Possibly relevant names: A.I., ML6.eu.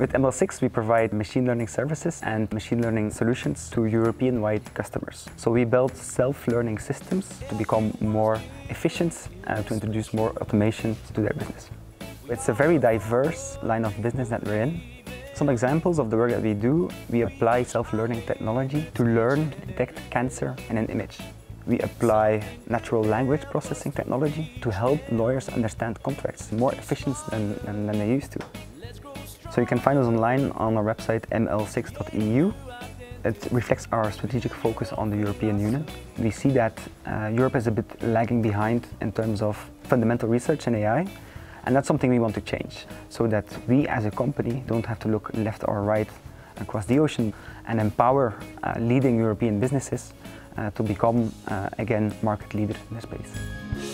With ML6, we provide machine learning services and machine learning solutions to European-wide customers. So we build self-learning systems to become more efficient and to introduce more automation to their business. It's a very diverse line of business that we're in. Some examples of the work that we do: we apply self-learning technology to learn, detect cancer in an image. We apply natural language processing technology to help lawyers understand contracts more efficient than they used to. So you can find us online on our website ML6.eu. It reflects our strategic focus on the European Union. We see that Europe is a bit lagging behind in terms of fundamental research in AI, and that's something we want to change, so that we as a company don't have to look left or right across the ocean, and empower leading European businesses to become, again, market leader in this space.